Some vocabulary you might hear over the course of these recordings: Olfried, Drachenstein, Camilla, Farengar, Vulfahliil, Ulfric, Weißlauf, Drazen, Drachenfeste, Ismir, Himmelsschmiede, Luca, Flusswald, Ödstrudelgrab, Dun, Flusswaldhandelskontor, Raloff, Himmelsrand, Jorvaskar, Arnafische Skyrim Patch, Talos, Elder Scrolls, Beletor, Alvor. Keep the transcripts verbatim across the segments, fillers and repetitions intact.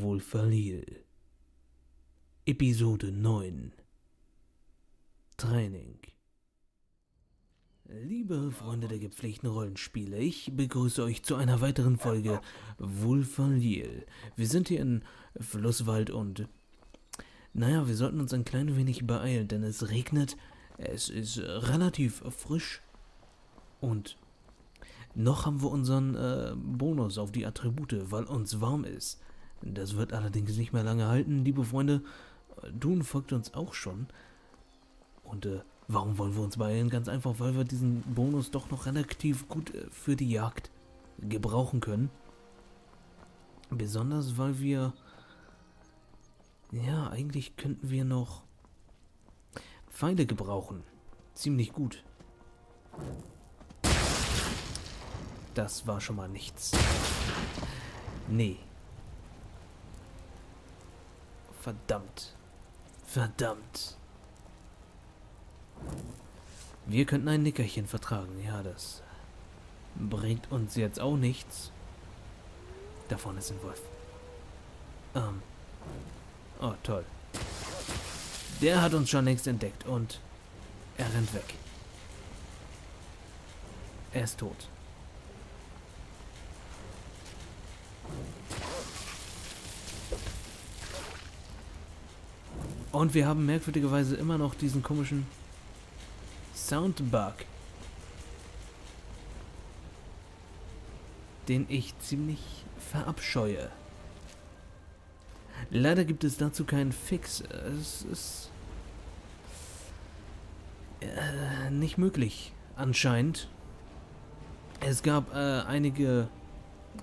Vulfahliil. Episode neun Training. Liebe Freunde der gepflegten Rollenspiele, ich begrüße euch zu einer weiteren Folge Vulfahliil. Wir sind hier in Flusswald und naja, wir sollten uns ein klein wenig beeilen, denn es regnet, es ist relativ frisch und noch haben wir unseren äh, Bonus auf die Attribute, weil uns warm ist. Das wird allerdings nicht mehr lange halten, liebe Freunde. Dun folgt uns auch schon. Und äh, warum wollen wir uns beeilen? Ganz einfach, weil wir diesen Bonus doch noch relativ gut äh, für die Jagd gebrauchen können. Besonders, weil wir... Ja, eigentlich könnten wir noch Pfeile gebrauchen. Ziemlich gut. Das war schon mal nichts. Nee. Verdammt. Verdammt. Wir könnten ein Nickerchen vertragen. Ja, das bringt uns jetzt auch nichts. Da vorne ist ein Wolf. Ähm. Oh, toll. Der hat uns schon längst entdeckt und er rennt weg. Er ist tot. Und wir haben merkwürdigerweise immer noch diesen komischen Soundbug, den ich ziemlich verabscheue. Leider gibt es dazu keinen Fix. Es ist äh, nicht möglich, anscheinend. Es gab äh, einige,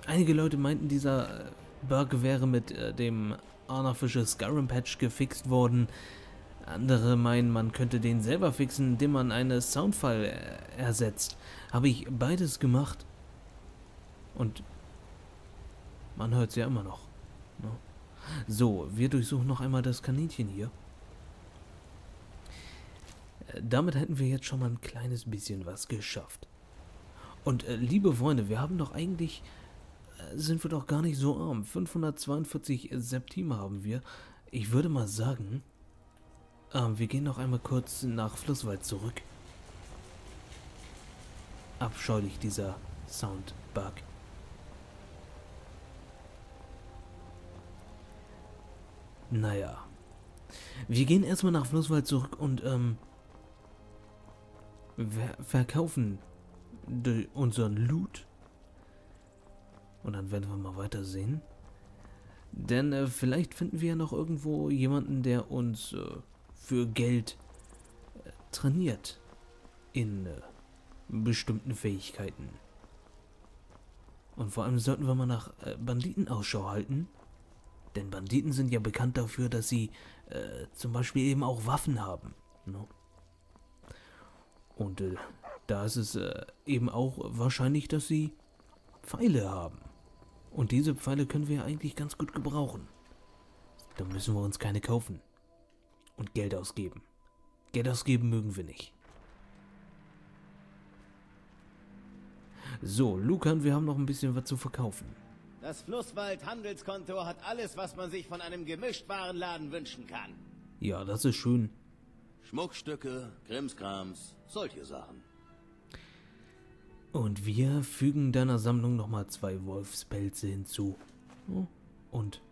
einige Leute meinten, dieser Bug wäre mit äh, dem Arnafische Skyrim Patch gefixt worden. Andere meinen, man könnte den selber fixen, indem man eine Soundfile ersetzt. Habe ich beides gemacht. Und man hört es ja immer noch. So, wir durchsuchen noch einmal das Kaninchen hier. Damit hätten wir jetzt schon mal ein kleines bisschen was geschafft. Und äh, liebe Freunde, wir haben doch eigentlich... sind wir doch gar nicht so arm. fünfhundertzweiundvierzig Septime haben wir. Ich würde mal sagen, äh, wir gehen noch einmal kurz nach Flusswald zurück. Abscheulich, dieser Soundbug. Naja. Wir gehen erstmal nach Flusswald zurück und ähm, ver verkaufen unseren Loot. Und dann werden wir mal weitersehen. Denn äh, vielleicht finden wir ja noch irgendwo jemanden, der uns äh, für Geld äh, trainiert. In äh, bestimmten Fähigkeiten. Und vor allem sollten wir mal nach äh, Banditen Ausschau halten. Denn Banditen sind ja bekannt dafür, dass sie äh, zum Beispiel eben auch Waffen haben. Ne? Und äh, da ist es äh, eben auch wahrscheinlich, dass sie Pfeile haben. Und diese Pfeile können wir eigentlich ganz gut gebrauchen. Da müssen wir uns keine kaufen. Und Geld ausgeben. Geld ausgeben mögen wir nicht. So, Lucan, wir haben noch ein bisschen was zu verkaufen. Das Flusswaldhandelskontor hat alles, was man sich von einem Gemischtwarenladen wünschen kann. Ja, das ist schön. Schmuckstücke, Krimskrams, solche Sachen. Und wir fügen deiner Sammlung nochmal zwei Wolfspelze hinzu. Und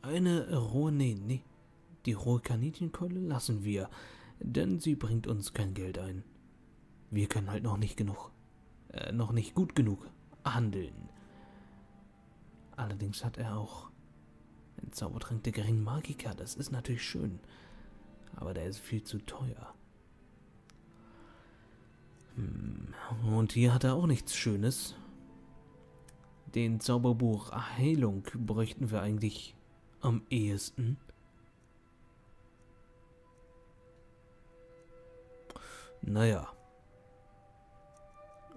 eine rohe, nee, nee, die rohe Kaninchenkeule lassen wir, denn sie bringt uns kein Geld ein. Wir können halt noch nicht genug, äh, noch nicht gut genug handeln. Allerdings hat er auch einen Zaubertrank der geringen Magiker, das ist natürlich schön, aber der ist viel zu teuer. Und hier hat er auch nichts Schönes. Den Zauberbuch Heilung bräuchten wir eigentlich am ehesten. Naja.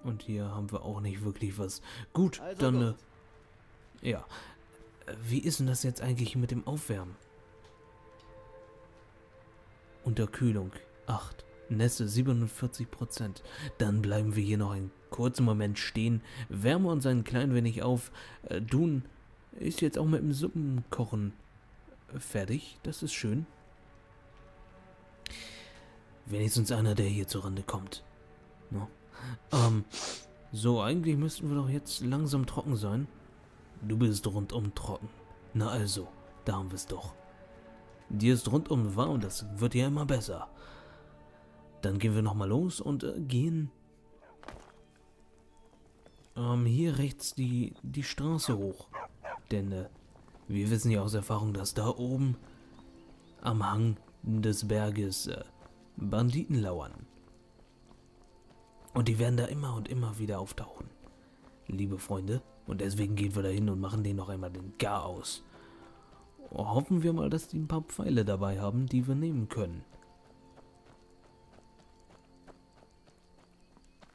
Und hier haben wir auch nicht wirklich was. Gut, also dann... Gut. Äh, ja. Wie ist denn das jetzt eigentlich mit dem Aufwärmen? Unterkühlung acht. Nässe siebenundvierzig Prozent. Dann bleiben wir hier noch einen kurzen Moment stehen, wärmen uns ein klein wenig auf. Dun ist jetzt auch mit dem Suppenkochen fertig. Das ist schön. Wenigstens einer, der hier zur Rande kommt. No. Ähm, so, eigentlich müssten wir doch jetzt langsam trocken sein. Du bist rundum trocken. Na also, da haben wir es doch. Dir ist rundum warm, das wird ja immer besser. Dann gehen wir nochmal los und äh, gehen ähm, hier rechts die, die Straße hoch. Denn äh, wir wissen ja aus Erfahrung, dass da oben am Hang des Berges äh, Banditen lauern. Und die werden da immer und immer wieder auftauchen, liebe Freunde. Und deswegen gehen wir da hin und machen denen noch einmal den Chaos. Hoffen wir mal, dass die ein paar Pfeile dabei haben, die wir nehmen können.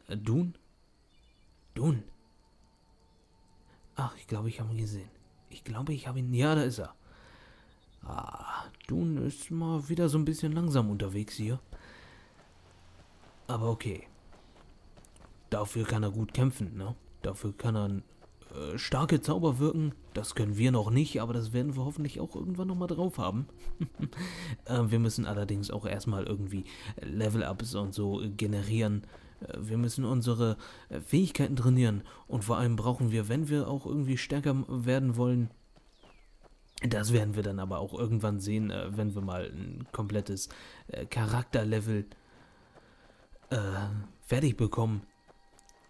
Äh, Dun? Dun? Ach, ich glaube, ich habe ihn gesehen. Ich glaube, ich habe ihn... Ja, da ist er. Ah, Dun ist mal wieder so ein bisschen langsam unterwegs hier. Aber okay. Dafür kann er gut kämpfen, ne? Dafür kann er äh, starke Zauber wirken. Das können wir noch nicht, aber das werden wir hoffentlich auch irgendwann nochmal drauf haben. äh, wir müssen allerdings auch erstmal irgendwie Level-Ups und so generieren. Äh, wir müssen unsere äh, Fähigkeiten trainieren. Und vor allem brauchen wir, wenn wir auch irgendwie stärker werden wollen, das werden wir dann aber auch irgendwann sehen, äh, wenn wir mal ein komplettes äh, Charakterlevel äh, fertig bekommen.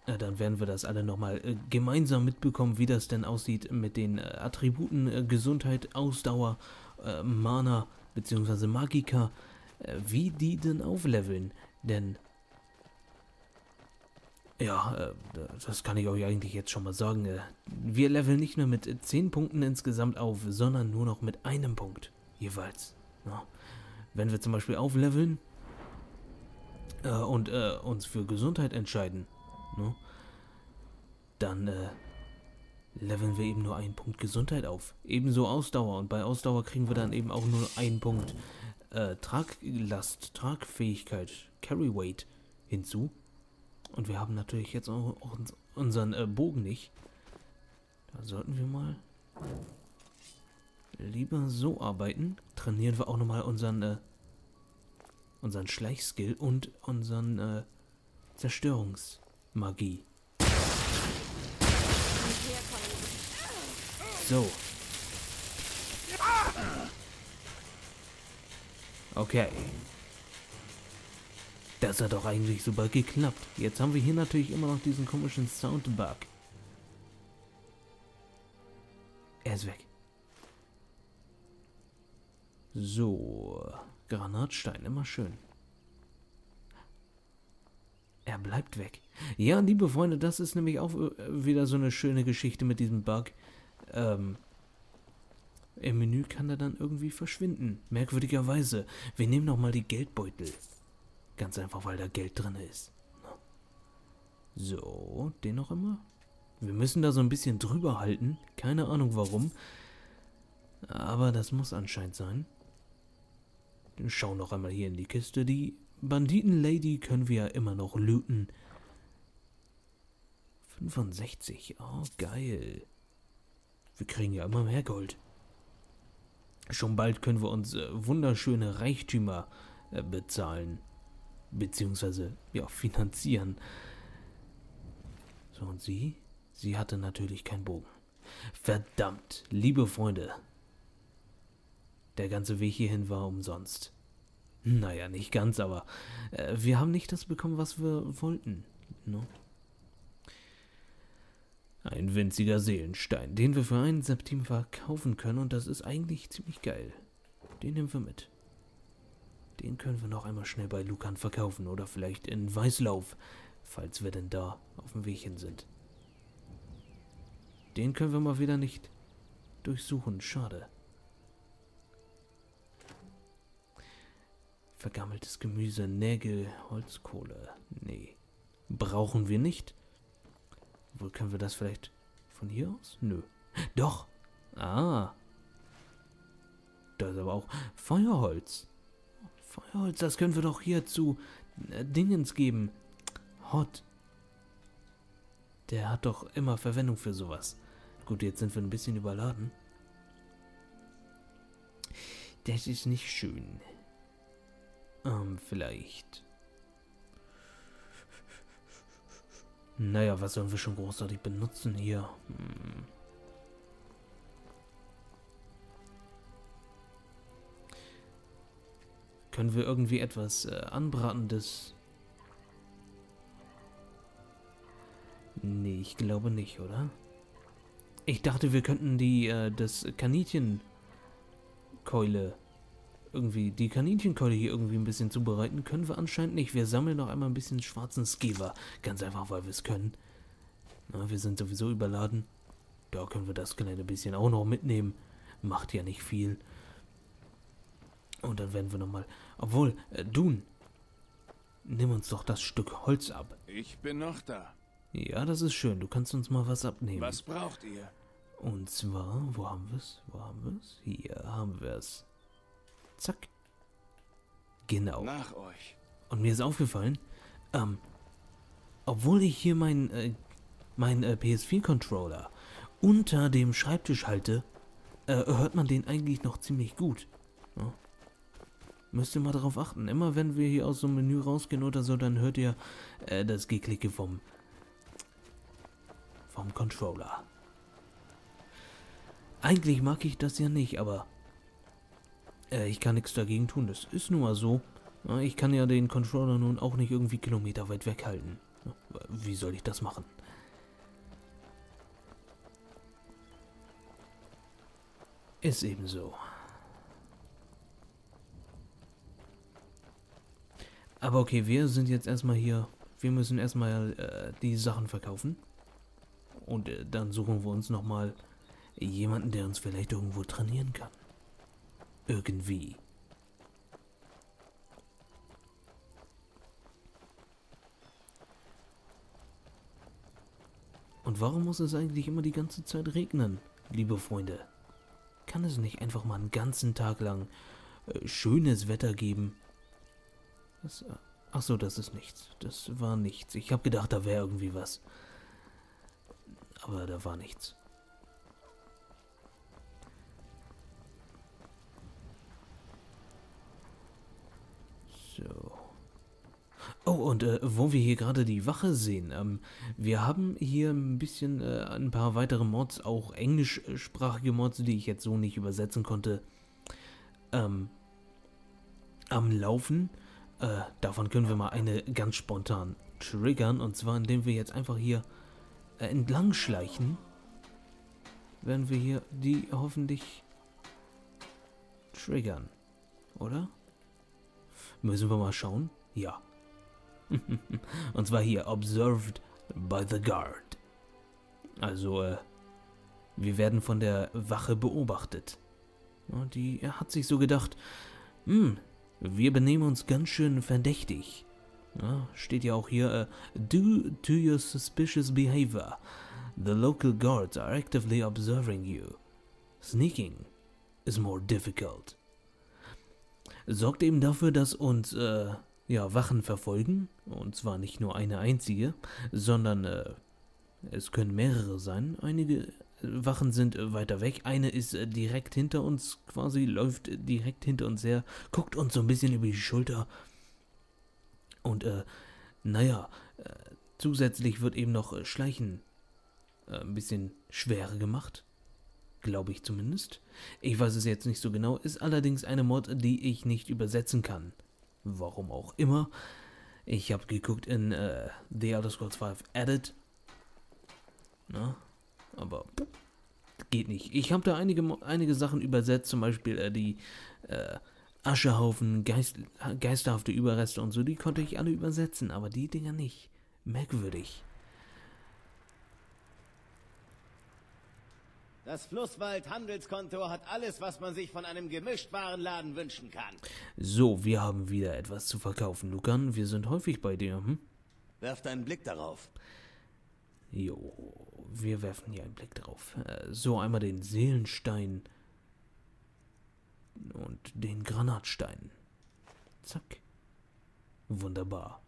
Dann werden wir das alle nochmal äh, gemeinsam mitbekommen, wie das denn aussieht mit den äh, Attributen äh, Gesundheit, Ausdauer, äh, Mana bzw. Magika, äh, wie die denn aufleveln. Denn, ja, äh, das kann ich euch eigentlich jetzt schon mal sagen, äh, wir leveln nicht nur mit zehn Punkten insgesamt auf, sondern nur noch mit einem Punkt jeweils. Ja. Wenn wir zum Beispiel aufleveln äh, und äh, uns für Gesundheit entscheiden, no? Dann äh, leveln wir eben nur einen Punkt Gesundheit auf. Ebenso Ausdauer. Und bei Ausdauer kriegen wir dann eben auch nur einen Punkt äh, Traglast, Tragfähigkeit, Carry Weight hinzu. Und wir haben natürlich jetzt auch, auch unseren äh, Bogen nicht. Da sollten wir mal lieber so arbeiten. Trainieren wir auch nochmal unseren, äh, unseren Schleichskill und unseren äh, Zerstörungs. Magie. So. Okay. Das hat doch eigentlich super geklappt. Jetzt haben wir hier natürlich immer noch diesen komischen Soundbug. Er ist weg. So. Granatstein, immer schön. Er bleibt weg. Ja, liebe Freunde, das ist nämlich auch wieder so eine schöne Geschichte mit diesem Bug. Ähm, im Menü kann er dann irgendwie verschwinden. Merkwürdigerweise. Wir nehmen nochmal die Geldbeutel. Ganz einfach, weil da Geld drin ist. So, den noch immer. Wir müssen da so ein bisschen drüber halten. Keine Ahnung warum. Aber das muss anscheinend sein. Schau noch einmal hier in die Kiste, die... Banditen-Lady können wir ja immer noch looten. fünfundsechzig, oh geil. Wir kriegen ja immer mehr Gold. Schon bald können wir uns äh, wunderschöne Reichtümer äh, bezahlen. Beziehungsweise, ja, finanzieren. So, und sie? Sie hatte natürlich keinen Bogen. Verdammt, liebe Freunde. Der ganze Weg hierhin war umsonst. Naja, nicht ganz, aber äh, wir haben nicht das bekommen, was wir wollten. No? Ein winziger Seelenstein, den wir für einen Septim verkaufen können und das ist eigentlich ziemlich geil. Den nehmen wir mit. Den können wir noch einmal schnell bei Lucan verkaufen oder vielleicht in Weißlauf, falls wir denn da auf dem Weg hin sind. Den können wir mal wieder nicht durchsuchen, schade. Vergammeltes Gemüse, Nägel, Holzkohle. Nee. Brauchen wir nicht. Wo können wir das vielleicht von hier aus? Nö. Doch. Ah. Da ist aber auch Feuerholz. Feuerholz, das können wir doch hier zu äh, Dingens geben. Hot. Der hat doch immer Verwendung für sowas. Gut, jetzt sind wir ein bisschen überladen. Das ist nicht schön. Ähm, vielleicht. Naja, was sollen wir schon großartig benutzen hier? Hm. Können wir irgendwie etwas äh, Anbratendes? Nee, ich glaube nicht, oder? Ich dachte, wir könnten die, äh, das Kaninchenkeule irgendwie, die Kaninchenkeule hier irgendwie ein bisschen zubereiten. Können wir anscheinend nicht. Wir sammeln noch einmal ein bisschen schwarzen Skewer. Ganz einfach, weil wir es können. Na, wir sind sowieso überladen. Da können wir das kleine bisschen auch noch mitnehmen. Macht ja nicht viel. Und dann werden wir nochmal... Obwohl, äh, Dun, nimm uns doch das Stück Holz ab. Ich bin noch da. Ja, das ist schön. Du kannst uns mal was abnehmen. Was braucht ihr? Und zwar, wo haben wir es? Wo haben wir es? Hier haben wir es. Zack. Genau. Nach euch. Und mir ist aufgefallen, ähm, obwohl ich hier meinen äh, mein, äh, P S vier Controller unter dem Schreibtisch halte, äh, hört man den eigentlich noch ziemlich gut. Ja? Müsst ihr mal darauf achten. Immer wenn wir hier aus so einem Menü rausgehen oder so, dann hört ihr äh, das Geklicke vom, vom Controller. Eigentlich mag ich das ja nicht, aber äh, ich kann nichts dagegen tun. Das ist nun mal so. Ich kann ja den Controller nun auch nicht irgendwie kilometerweit weghalten. Wie soll ich das machen? Ist eben so. Aber okay, wir sind jetzt erstmal hier. Wir müssen erstmal äh, die Sachen verkaufen. Und äh, dann suchen wir uns nochmal jemanden, der uns vielleicht irgendwo trainieren kann. Irgendwie. Und warum muss es eigentlich immer die ganze Zeit regnen, liebe Freunde? Kann es nicht einfach mal einen ganzen Tag lang äh, schönes Wetter geben? Das, ach so, das ist nichts. Das war nichts. Ich habe gedacht, da wäre irgendwie was. Aber da war nichts. So. Oh, und äh, wo wir hier gerade die Wache sehen, ähm, wir haben hier ein bisschen äh, ein paar weitere Mods, auch englischsprachige Mods, die ich jetzt so nicht übersetzen konnte, ähm, am Laufen. Äh, davon können wir mal eine ganz spontan triggern, und zwar indem wir jetzt einfach hier äh, entlang schleichen, werden wir hier die hoffentlich triggern, oder? Müssen wir mal schauen? Ja. Und zwar hier, observed by the guard. Also, äh, wir werden von der Wache beobachtet. Ja, die hat sich so gedacht, hm, wir benehmen uns ganz schön verdächtig. Ja, steht ja auch hier, uh, due to your suspicious behavior, the local guards are actively observing you. Sneaking is more difficult. Sorgt eben dafür, dass uns äh, ja, Wachen verfolgen. Und zwar nicht nur eine einzige, sondern äh, es können mehrere sein. Einige Wachen sind weiter weg. Eine ist direkt hinter uns quasi, läuft direkt hinter uns her, guckt uns so ein bisschen über die Schulter. Und äh, naja, äh, zusätzlich wird eben noch Schleichen äh, ein bisschen schwerer gemacht. Glaube ich zumindest. Ich weiß es jetzt nicht so genau, ist allerdings eine Mod, die ich nicht übersetzen kann. Warum auch immer. Ich habe geguckt in äh, The Elder Scrolls five Edit. Na? Aber geht nicht. Ich habe da einige, einige Sachen übersetzt, zum Beispiel äh, die äh, Aschehaufen, Geist, geisterhafte Überreste und so, die konnte ich alle übersetzen, aber die Dinger nicht. Merkwürdig. Das Flusswaldhandelskontor hat alles, was man sich von einem Gemischtwarenladen wünschen kann. So, wir haben wieder etwas zu verkaufen, Lucan. Wir sind häufig bei dir, hm? Werft einen Blick darauf. Jo, wir werfen hier einen Blick drauf. So, einmal den Seelenstein und den Granatstein. Zack. Wunderbar.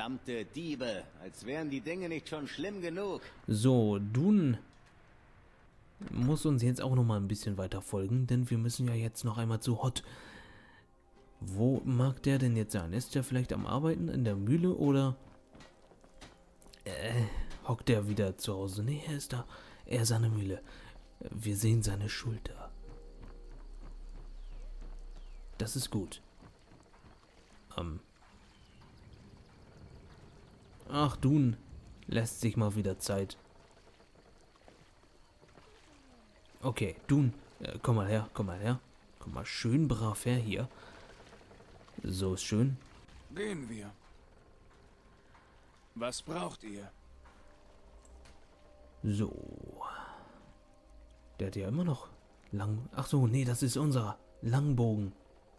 verdammte Diebe, als wären die Dinge nicht schon schlimm genug. So, Dun muss uns jetzt auch noch mal ein bisschen weiter folgen, denn wir müssen ja jetzt noch einmal zu Hot. Wo mag der denn jetzt sein? Ist der vielleicht am Arbeiten in der Mühle oder äh, hockt der wieder zu Hause? Nee, er ist da. Er ist an der Mühle. Wir sehen seine Schulter. Das ist gut. Ähm. Ach, Dun lässt sich mal wieder Zeit. Okay, Dun, äh, komm mal her, komm mal her. Komm mal schön brav her hier. So ist schön. Gehen wir. Was braucht ihr? So. Der hat ja immer noch Lang... Ach so, nee, das ist unser Langbogen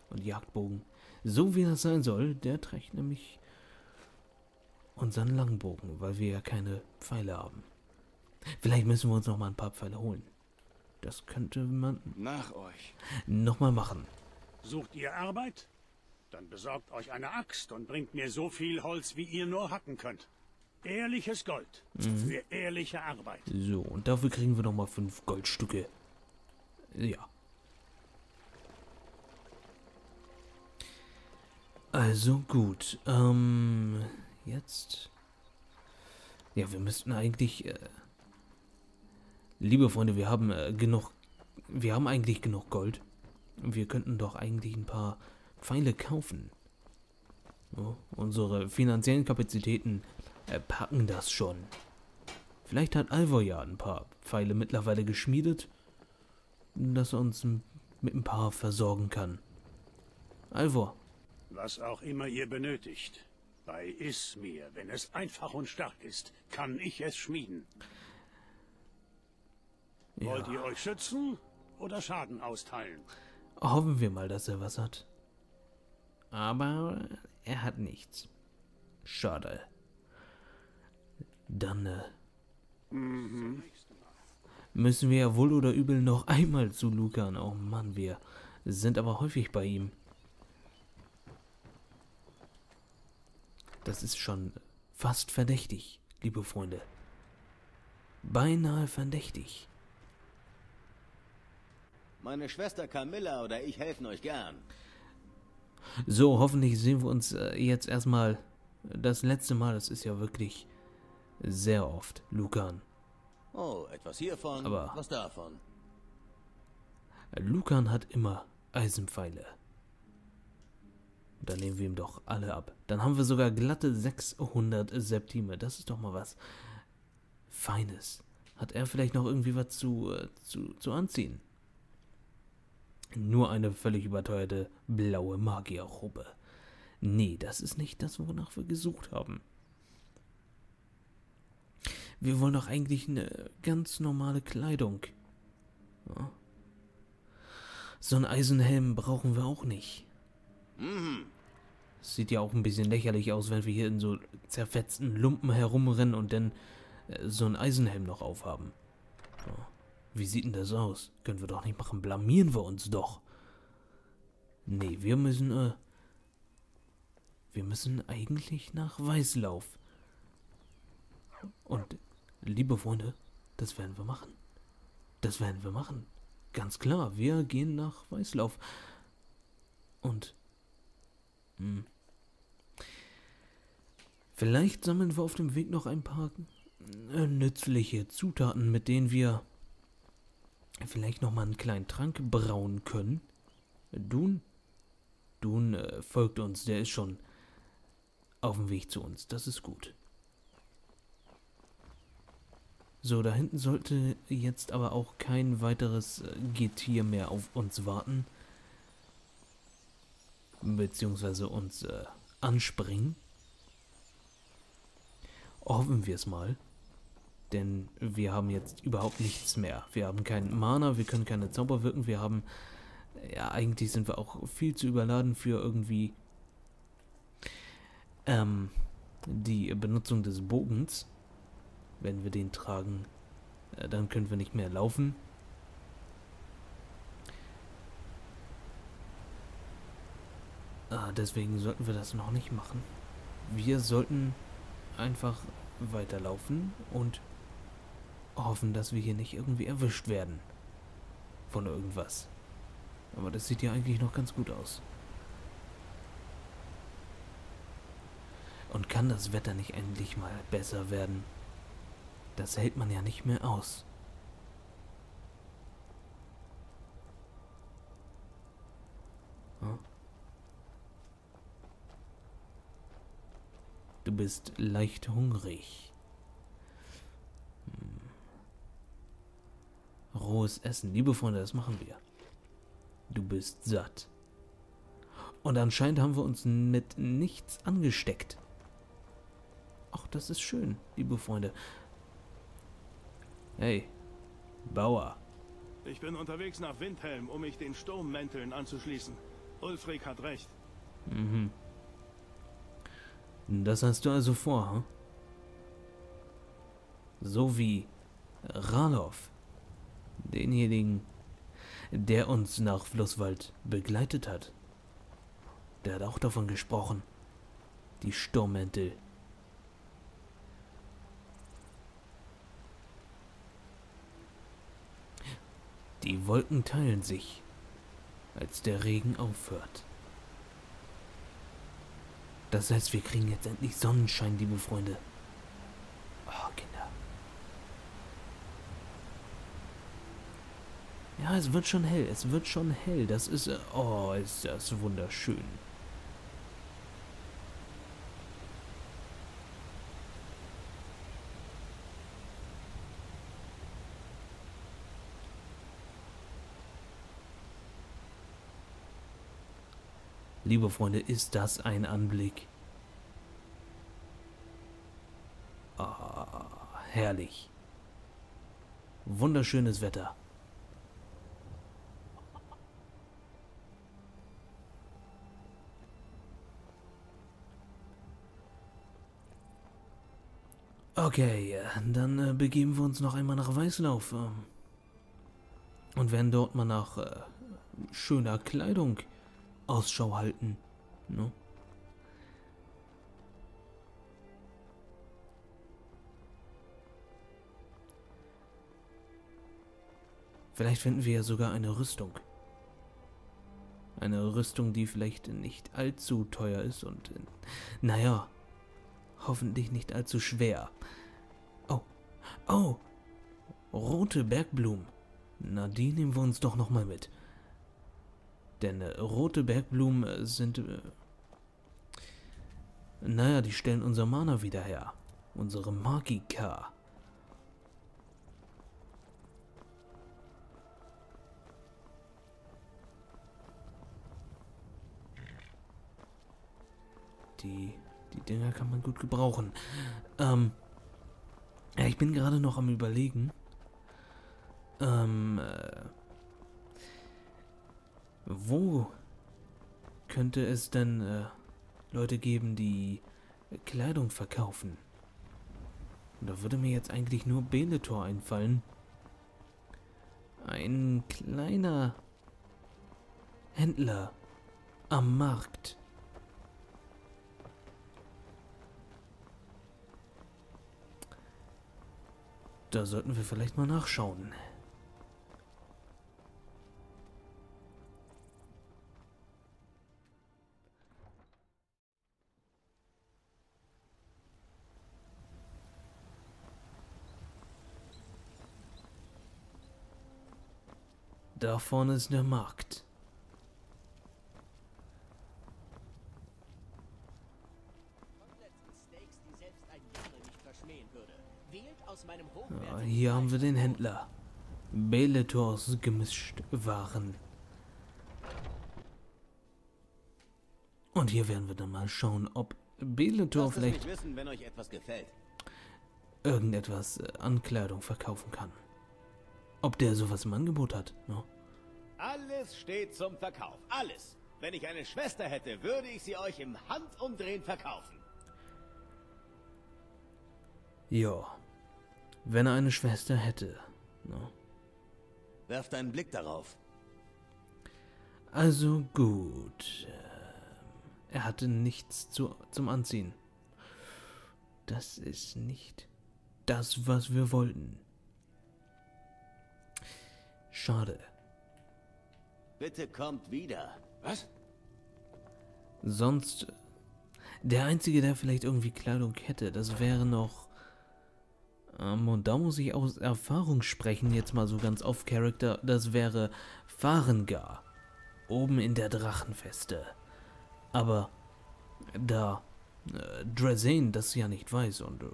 und Jagdbogen. So wie das sein soll, der trägt nämlich unseren Langbogen, weil wir ja keine Pfeile haben. Vielleicht müssen wir uns noch mal ein paar Pfeile holen. Das könnte man nach euch noch mal machen. Sucht ihr Arbeit? Dann besorgt euch eine Axt und bringt mir so viel Holz, wie ihr nur hacken könnt. Ehrliches Gold für ehrliche Arbeit. So, und dafür kriegen wir noch mal fünf Goldstücke. Ja. Also gut. Ähm, jetzt. Ja, wir müssten eigentlich. Äh, liebe Freunde, wir haben äh, genug. Wir haben eigentlich genug Gold. Wir könnten doch eigentlich ein paar Pfeile kaufen. So, unsere finanziellen Kapazitäten äh, packen das schon. Vielleicht hat Alvor ja ein paar Pfeile mittlerweile geschmiedet, dass er uns mit ein paar versorgen kann. Alvor. Was auch immer ihr benötigt. Bei Ismir, wenn es einfach und stark ist, kann ich es schmieden. Ja. Wollt ihr euch schützen oder Schaden austeilen? Hoffen wir mal, dass er was hat. Aber er hat nichts. Schade. Dann äh, mhm. müssen wir ja wohl oder übel noch einmal zu Lucan. Oh Mann, wir sind aber häufig bei ihm. Das ist schon fast verdächtig, liebe Freunde. Beinahe verdächtig. Meine Schwester Camilla oder ich helfen euch gern. So, hoffentlich sehen wir uns jetzt erstmal das letzte Mal. Das ist ja wirklich sehr oft, Lucan. Oh, etwas hiervon, aber was davon. Lucan hat immer Eisenpfeile. Dann nehmen wir ihm doch alle ab. Dann haben wir sogar glatte sechshundert Septime. Das ist doch mal was Feines. Hat er vielleicht noch irgendwie was zu, zu, zu anziehen? Nur eine völlig überteuerte blaue Magierrobe. Nee, das ist nicht das, wonach wir gesucht haben. Wir wollen doch eigentlich eine ganz normale Kleidung. Ja. So einen Eisenhelm brauchen wir auch nicht. Das sieht ja auch ein bisschen lächerlich aus, wenn wir hier in so zerfetzten Lumpen herumrennen und dann äh, so einen Eisenhelm noch aufhaben. So. Wie sieht denn das aus? Können wir doch nicht machen. Blamieren wir uns doch. Nee, wir müssen, äh, wir müssen eigentlich nach Weißlauf. Und, liebe Freunde, das werden wir machen. Das werden wir machen. Ganz klar, wir gehen nach Weißlauf. Und hm. vielleicht sammeln wir auf dem Weg noch ein paar äh, nützliche Zutaten, mit denen wir vielleicht noch mal einen kleinen Trank brauen können. Dun, Dun äh, folgt uns, der ist schon auf dem Weg zu uns, das ist gut. So, da hinten sollte jetzt aber auch kein weiteres äh, Getier mehr auf uns warten, beziehungsweise uns äh, anspringen. Hoffen wir es mal. Denn wir haben jetzt überhaupt nichts mehr. Wir haben keinen Mana, wir können keine Zauber wirken, wir haben... Ja, eigentlich sind wir auch viel zu überladen für irgendwie... Ähm, die Benutzung des Bogens. Wenn wir den tragen, äh, dann können wir nicht mehr laufen. Ah, deswegen sollten wir das noch nicht machen. wir sollten einfach weiterlaufen und hoffen, dass wir hier nicht irgendwie erwischt werden von irgendwas. Aber das sieht ja eigentlich noch ganz gut aus. Und kann das Wetter nicht endlich mal besser werden? Das hält man ja nicht mehr aus. Hm? Du bist leicht hungrig. Hm. Rohes Essen. Liebe Freunde, das machen wir. Du bist satt. Und anscheinend haben wir uns mit nichts angesteckt. Ach, das ist schön, liebe Freunde. Hey, Bauer. Ich bin unterwegs nach Windhelm, um mich den Sturmmänteln anzuschließen. Ulfric hat recht. Mhm. Das hast du also vor, hm? So wie Raloff, denjenigen, der uns nach Flusswald begleitet hat. Der hat auch davon gesprochen. Die Sturmmäntel. Die Wolken teilen sich, als der Regen aufhört. Das heißt, wir kriegen jetzt endlich Sonnenschein, liebe Freunde. Oh, Kinder. Ja, es wird schon hell, es wird schon hell. Das ist, oh, ist das wunderschön. Liebe Freunde, ist das ein Anblick? Ah, herrlich. Wunderschönes Wetter. Okay, dann begeben wir uns noch einmal nach Weißlauf. Und werden dort mal nach schöner Kleidung Ausschau halten, ne? Vielleicht finden wir ja sogar eine Rüstung. Eine Rüstung, die vielleicht nicht allzu teuer ist und, naja, hoffentlich nicht allzu schwer. Oh, oh, rote Bergblumen. Na, die nehmen wir uns doch nochmal mit. Denn äh, rote Bergblumen sind, äh, naja, die stellen unser Mana wieder her. Unsere Magika. Die, die Dinger kann man gut gebrauchen. Ähm, ja, ich bin gerade noch am Überlegen. Ähm, äh, Wo könnte es denn äh, Leute geben, die Kleidung verkaufen? Und da würde mir jetzt eigentlich nur Beletor einfallen. Ein kleiner Händler am Markt. Da sollten wir vielleicht mal nachschauen. Da vorne ist der Markt. Ja, hier haben wir den Händler. Beletors Gemischtwaren. Und hier werden wir dann mal schauen, ob Beletor vielleicht wissen, wenn euch etwas gefällt. Irgendetwas an Kleidung verkaufen kann. Ob der sowas im Angebot hat, ne? Alles steht zum Verkauf, alles. Wenn ich eine Schwester hätte, würde ich sie euch im Handumdrehen verkaufen. Jo. Wenn er eine Schwester hätte, ne? Werft einen Blick darauf. Also gut. Er hatte nichts zu, zum Anziehen. Das ist nicht das, was wir wollten. Schade. Bitte kommt wieder. Was? Sonst... Der Einzige, der vielleicht irgendwie Kleidung hätte, das wäre noch... Ähm, und da muss ich aus Erfahrung sprechen, jetzt mal so ganz off-Character. Das wäre Farengar. Oben in der Drachenfeste. Aber da äh, Drazen das ja nicht weiß und äh,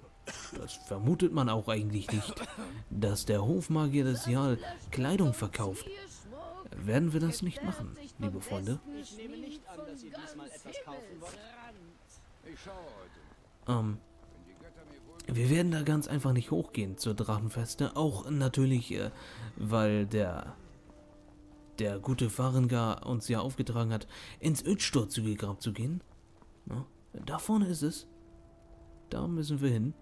das vermutet man auch eigentlich nicht, dass der Hofmagier des Jahr Kleidung verkauft, werden wir das nicht machen, liebe Freunde. Ich nehme nicht an, dass ihr diesmal etwas kaufen wollt. Ich schaue heute. Ähm, wir werden da ganz einfach nicht hochgehen zur Drachenfeste, auch natürlich, äh, weil der... der gute Farengar uns ja aufgetragen hat, ins Ödstrudelgrab zu gehen. Ja, da vorne ist es. Da müssen wir hin.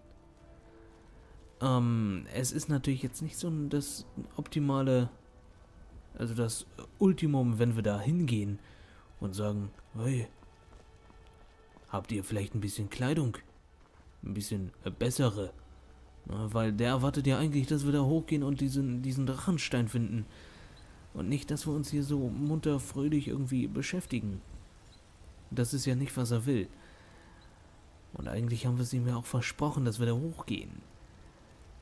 Ähm, es ist natürlich jetzt nicht so das optimale, also das Ultimum, wenn wir da hingehen und sagen, hey, habt ihr vielleicht ein bisschen Kleidung? Ein bisschen bessere. Ja, weil der erwartet ja eigentlich, dass wir da hochgehen und diesen, diesen Drachenstein finden. Und nicht, dass wir uns hier so munter, fröhlich irgendwie beschäftigen. Das ist ja nicht, was er will. Und eigentlich haben wir es ihm ja auch versprochen, dass wir da hochgehen.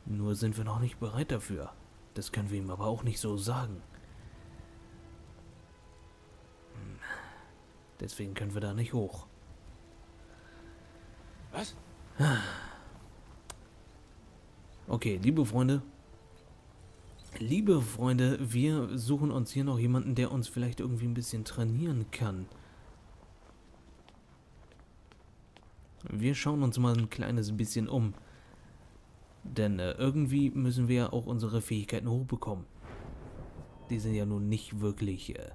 Nur sind wir noch nicht bereit dafür. Das können wir ihm aber auch nicht so sagen. Deswegen können wir da nicht hoch. Was? Okay, liebe Freunde. Liebe Freunde, wir suchen uns hier noch jemanden, der uns vielleicht irgendwie ein bisschen trainieren kann. Wir schauen uns mal ein kleines bisschen um. Denn äh, irgendwie müssen wir ja auch unsere Fähigkeiten hochbekommen. Die sind ja nun nicht wirklich... Äh,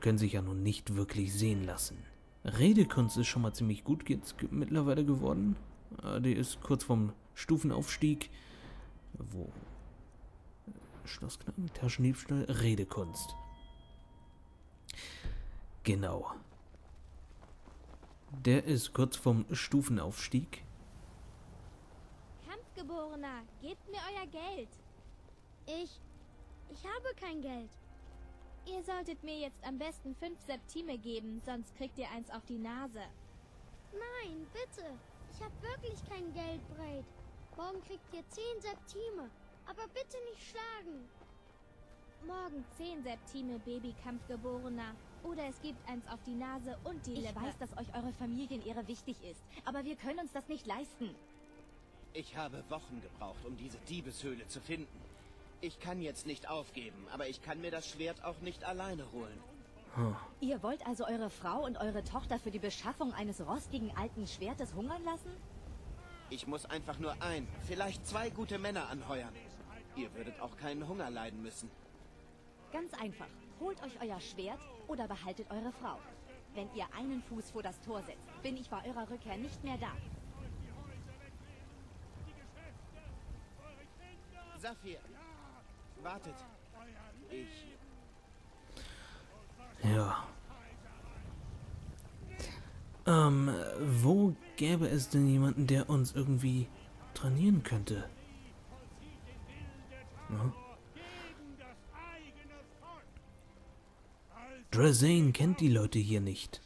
können sich ja nun nicht wirklich sehen lassen. Redekunst ist schon mal ziemlich gut jetzt mittlerweile geworden. Äh, die ist kurz vom Stufenaufstieg. Wo... Schlossknacken, Taschendiebstahl, Redekunst. Genau. Der ist kurz vom Stufenaufstieg. Kampfgeborener, gebt mir euer Geld. Ich... ich habe kein Geld. Ihr solltet mir jetzt am besten fünf Septime geben, sonst kriegt ihr eins auf die Nase. Nein, bitte. Ich habe wirklich kein Geld, Braid. Morgen kriegt ihr zehn Septime. Aber bitte nicht schlagen. Morgen zehn Septime, Babykampfgeborener. Oder es gibt eins auf die Nase und die Lippe. Ich weiß, dass euch eure Familienehre wichtig ist, aber wir können uns das nicht leisten. Ich habe Wochen gebraucht, um diese Diebeshöhle zu finden. Ich kann jetzt nicht aufgeben, aber ich kann mir das Schwert auch nicht alleine holen. Hm. Ihr wollt also eure Frau und eure Tochter für die Beschaffung eines rostigen alten Schwertes hungern lassen? Ich muss einfach nur ein, vielleicht zwei gute Männer anheuern. Ihr würdet auch keinen Hunger leiden müssen. Ganz einfach. Holt euch euer Schwert oder behaltet eure Frau. Wenn ihr einen Fuß vor das Tor setzt, bin ich bei eurer Rückkehr nicht mehr da. Sapphire, wartet. Ich... Ja... Ähm, wo gäbe es denn jemanden, der uns irgendwie trainieren könnte? Ja. Drazen kennt die Leute hier nicht.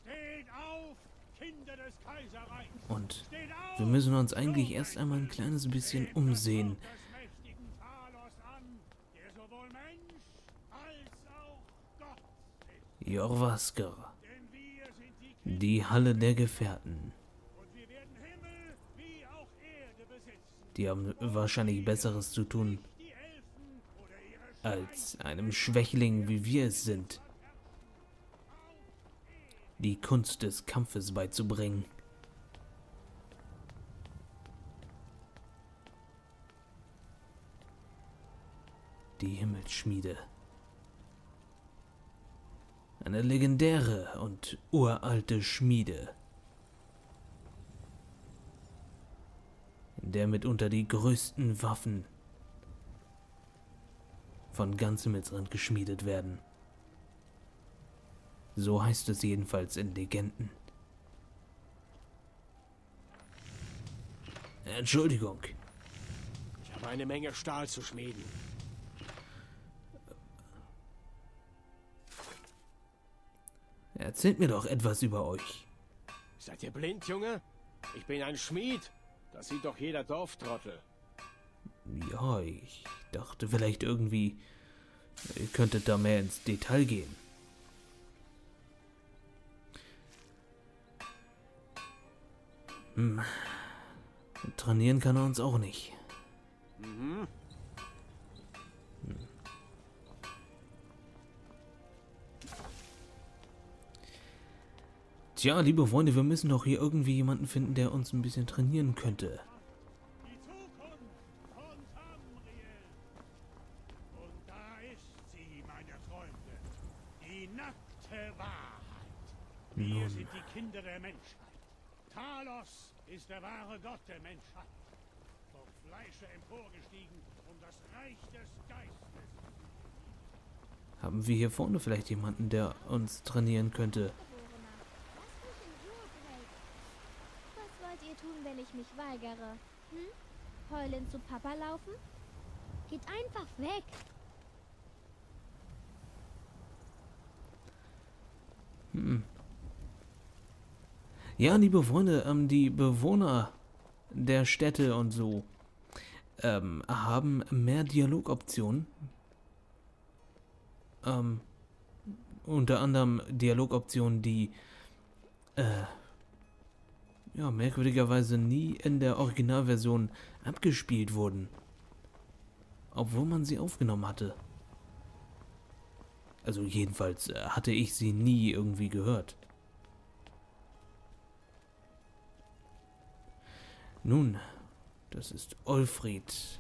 Und wir müssen uns eigentlich erst einmal ein kleines bisschen umsehen. Jorvaskar. Die Halle der Gefährten. Die haben wahrscheinlich Besseres zu tun, als einem Schwächling, wie wir es sind, die Kunst des Kampfes beizubringen. Die Himmelsschmiede. Eine legendäre und uralte Schmiede, in der mitunter die größten Waffen von ganz Himmelsrand geschmiedet werden. So heißt es jedenfalls in Legenden. Entschuldigung. Ich habe eine Menge Stahl zu schmieden. Erzählt mir doch etwas über euch. Seid ihr blind, Junge? Ich bin ein Schmied. Das sieht doch jeder Dorftrottel. Ja, ich dachte vielleicht irgendwie, ihr könntet da mehr ins Detail gehen. Hm. Trainieren kann er uns auch nicht. Mhm. Hm. Tja, liebe Freunde, wir müssen doch hier irgendwie jemanden finden, der uns ein bisschen trainieren könnte. Wir sind die Kinder der Menschheit. Talos ist der wahre Gott der Menschheit. Vom Fleische emporgestiegen, um das Reich des Geistes. Haben wir hier vorne vielleicht jemanden, der uns trainieren könnte? Was wollt ihr tun, wenn ich mich weigere? Hm? Heulen zu Papa laufen? Geht einfach weg! Hm. Ja, liebe Freunde, ähm, die Bewohner der Städte und so ähm, haben mehr Dialogoptionen. Ähm, unter anderem Dialogoptionen, die äh, ja, merkwürdigerweise nie in der Originalversion abgespielt wurden. Obwohl man sie aufgenommen hatte. Also jedenfalls äh, hatte ich sie nie irgendwie gehört. Nun, das ist Olfried.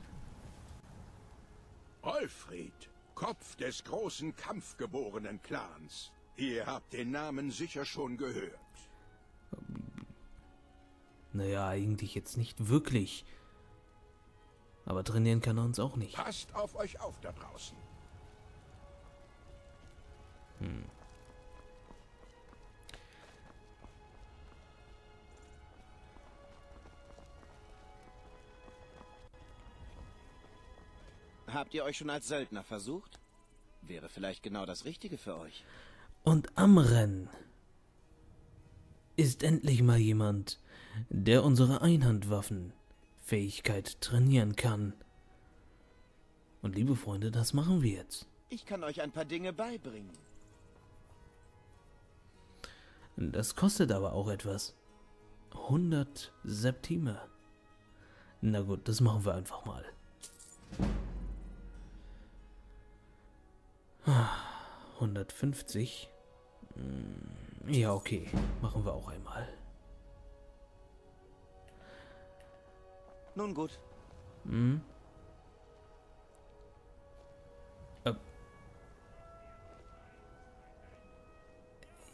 Olfried, Kopf des großen kampfgeborenen Clans. Ihr habt den Namen sicher schon gehört. Naja, eigentlich jetzt nicht wirklich. Aber trainieren kann er uns auch nicht. Passt auf euch auf da draußen. Hm. Habt ihr euch schon als Söldner versucht? Wäre vielleicht genau das Richtige für euch. Und am Rennen ist endlich mal jemand, der unsere Einhandwaffenfähigkeit trainieren kann. Und liebe Freunde, das machen wir jetzt. Ich kann euch ein paar Dinge beibringen. Das kostet aber auch etwas. hundert Septime. Na gut, das machen wir einfach mal. hundertfünfzig. Ja, okay. Machen wir auch einmal. Nun gut. Hm. Äh.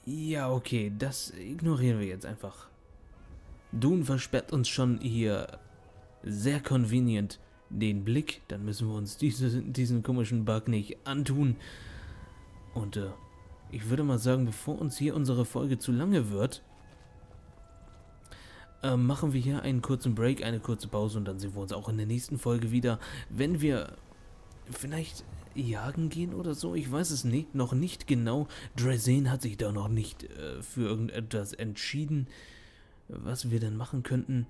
Ja, okay. Das ignorieren wir jetzt einfach. Dun versperrt uns schon hier sehr convenient den Blick. Dann müssen wir uns diese, diesen komischen Bug nicht antun. Und äh, ich würde mal sagen, bevor uns hier unsere Folge zu lange wird, äh, machen wir hier einen kurzen Break, eine kurze Pause und dann sehen wir uns auch in der nächsten Folge wieder, wenn wir vielleicht jagen gehen oder so. Ich weiß es nicht, noch nicht genau. Drazen hat sich da noch nicht äh, für irgendetwas entschieden, was wir denn machen könnten.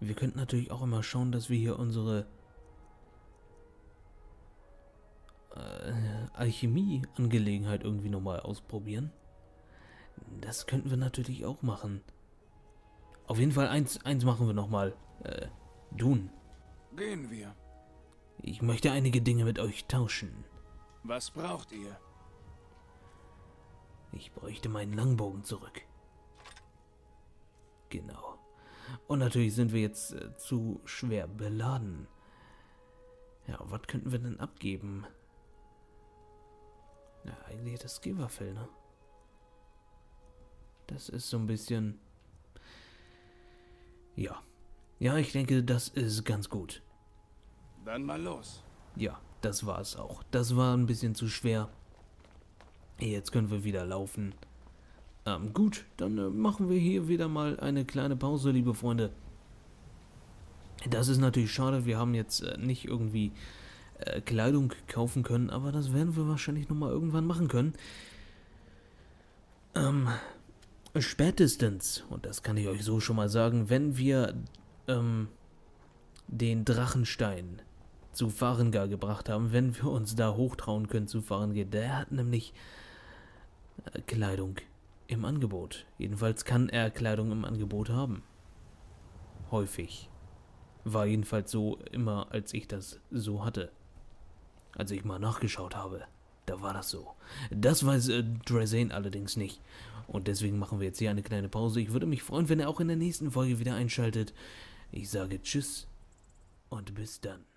Wir könnten natürlich auch immer schauen, dass wir hier unsere Alchemie-Angelegenheit irgendwie nochmal ausprobieren. Das könnten wir natürlich auch machen. Auf jeden Fall eins, eins machen wir nochmal. Äh, Dun. Gehen wir. Ich möchte einige Dinge mit euch tauschen. Was braucht ihr? Ich bräuchte meinen Langbogen zurück. Genau. Und natürlich sind wir jetzt äh, zu schwer beladen. Ja, was könnten wir denn abgeben? Ja, eigentlich das Geberfell, ne? Das ist so ein bisschen... Ja. Ja, ich denke, das ist ganz gut. Dann mal los. Ja, das war es auch. Das war ein bisschen zu schwer. Jetzt können wir wieder laufen. Ähm, gut, dann äh, machen wir hier wieder mal eine kleine Pause, liebe Freunde. Das ist natürlich schade, wir haben jetzt nicht irgendwie äh, Kleidung kaufen können, aber das werden wir wahrscheinlich nochmal irgendwann machen können. Ähm, spätestens, und das kann ich euch so schon mal sagen, wenn wir ähm, den Drachenstein zu Farengar gebracht haben, wenn wir uns da hochtrauen können zu Farengar, der hat nämlich äh, Kleidung im Angebot. Jedenfalls kann er Kleidung im Angebot haben. Häufig. War jedenfalls so immer, als ich das so hatte. Als ich mal nachgeschaut habe, da war das so. Das weiß äh, Drazen allerdings nicht. Und deswegen machen wir jetzt hier eine kleine Pause. Ich würde mich freuen, wenn ihr auch in der nächsten Folge wieder einschaltet. Ich sage Tschüss und bis dann.